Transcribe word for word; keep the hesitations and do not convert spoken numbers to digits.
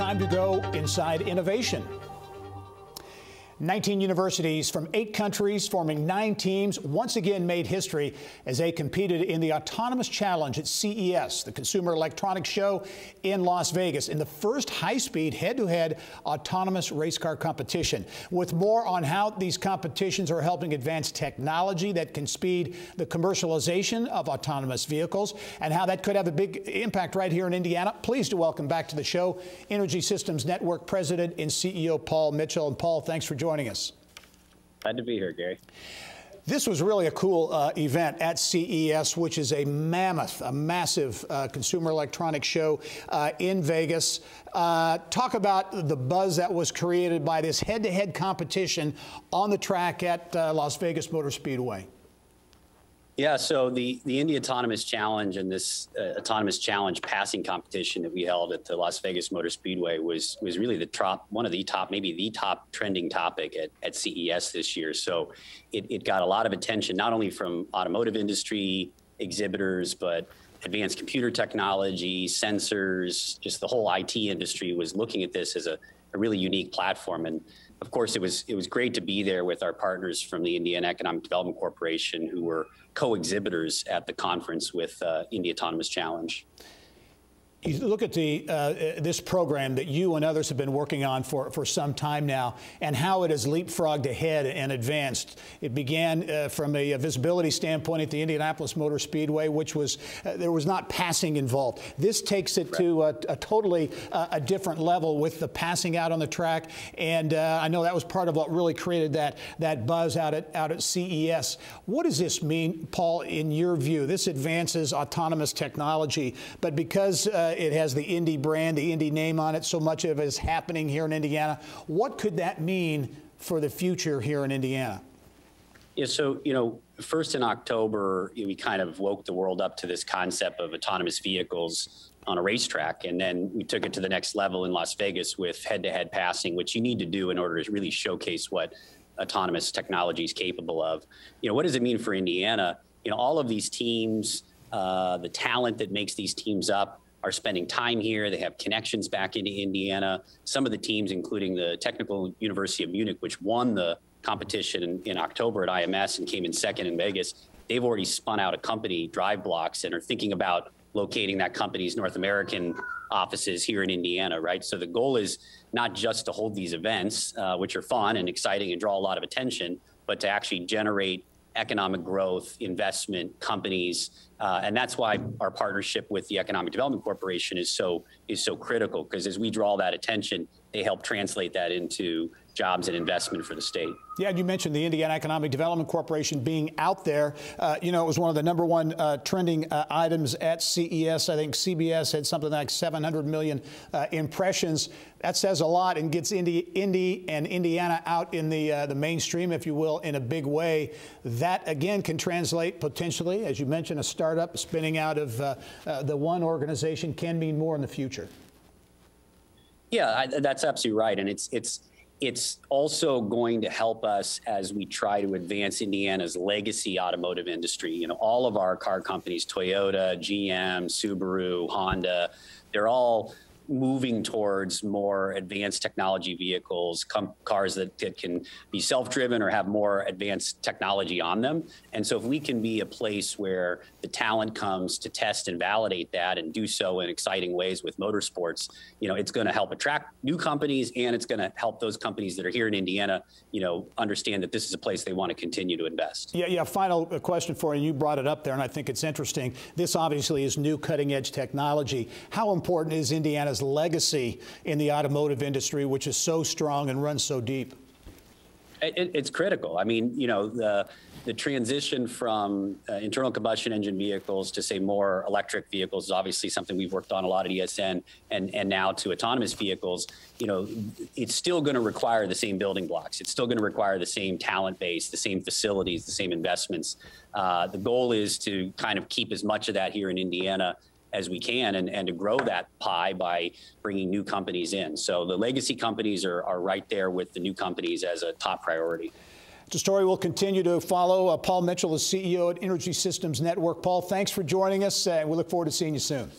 time to go inside innovation. nineteen universities from eight countries forming nine teams once again made history as they competed in the Autonomous Challenge at C E S, the Consumer Electronics Show in Las Vegas, in the first high-speed head-to-head autonomous race car competition. With more on how these competitions are helping advance technology that can speed the commercialization of autonomous vehicles and how that could have a big impact right here in Indiana, pleased to welcome back to the show Energy Systems Network President and C E O Paul Mitchell. And Paul, thanks for joining joining us. Glad to be here, Gary. This was really a cool uh, event at C E S, which is a mammoth, a massive uh, consumer electronics show uh, in Vegas. Uh, talk about the buzz that was created by this head-to-head competition on the track at uh, Las Vegas Motor Speedway. Yeah, so the, the Indy Autonomous Challenge and this uh, Autonomous Challenge passing competition that we held at the Las Vegas Motor Speedway was was really the top, one of the top, maybe the top trending topic at, at C E S this year. So it, it got a lot of attention, not only from automotive industry exhibitors, but advanced computer technology, sensors, just the whole I T industry was looking at this as a, a really unique platform. And of course, it was it was great to be there with our partners from the Indian Economic Development Corporation, who were co-exhibitors at the conference with uh, Indy Autonomous Challenge. You look at the uh, this program that you and others have been working on for, for some time now, and how it has leapfrogged ahead and advanced. It began uh, from a visibility standpoint at the Indianapolis Motor Speedway, which was, uh, there was not passing involved. This takes it to a, a totally uh, a different level with the passing out on the track, and uh, I know that was part of what really created that, that buzz out at, out at C E S. What does this mean, Paul, in your view? This advances autonomous technology, but because uh, it has the Indy brand, the Indy name on it, so much of it is happening here in Indiana. What could that mean for the future here in Indiana? Yeah, so, you know, first in October, we kind of woke the world up to this concept of autonomous vehicles on a racetrack. And then we took it to the next level in Las Vegas with head-to-head passing, which you need to do in order to really showcase what autonomous technology is capable of. You know, what does it mean for Indiana? You know, all of these teams, uh, the talent that makes these teams up, are spending time here. They have connections back into Indiana. Some of the teams, including the Technical University of Munich, which won the competition in, in October at I M S and came in second in Vegas, they've already spun out a company, Drive Blocks, and are thinking about locating that company's North American offices here in Indiana, right? So the goal is not just to hold these events, uh, which are fun and exciting and draw a lot of attention, but to actually generate economic growth, investment, companies, uh, and that's why our partnership with the Economic Development Corporation is so is so critical, because as we draw that attention, they help translate that into jobs and investment for the state. Yeah, and you mentioned the Indiana Economic Development Corporation being out there. Uh, you know, it was one of the number one uh, trending uh, items at C E S. I think C B S had something like seven hundred million uh, impressions. That says a lot and gets Indy, Indy and Indiana out in the, uh, the mainstream, if you will, in a big way. That, again, can translate potentially, as you mentioned, a startup spinning out of uh, uh, the one organization can mean more in the future. Yeah, I, that's absolutely right. And it's, it's, it's also going to help us as we try to advance Indiana's legacy automotive industry. You know, all of our car companies, Toyota, G M, Subaru, Honda, they're all moving towards more advanced technology vehicles, cars that, that can be self-driven or have more advanced technology on them. And so if we can be a place where the talent comes to test and validate that and do so in exciting ways with motorsports, you know, it's going to help attract new companies, and it's going to help those companies that are here in Indiana, you know, understand that this is a place they want to continue to invest. Yeah, yeah. Final question for you. You brought it up there, and I think it's interesting. This obviously is new cutting-edge technology. How important is Indiana's legacy in the automotive industry, which is so strong and runs so deep? It, it's critical. I mean, you know, the the transition from uh, internal combustion engine vehicles to, say, more electric vehicles is obviously something we've worked on a lot at E S N, and and now to autonomous vehicles. You know, it's still going to require the same building blocks. It's still going to require the same talent base, the same facilities, the same investments. Uh, the goal is to kind of keep as much of that here in Indiana as we can, and, and to grow that pie by bringing new companies in. So the legacy companies are, are right there with the new companies as a top priority. It's a story we'll continue to follow. Uh, Paul Mitchell is C E O at Energy Systems Network. Paul, thanks for joining us, and we look forward to seeing you soon.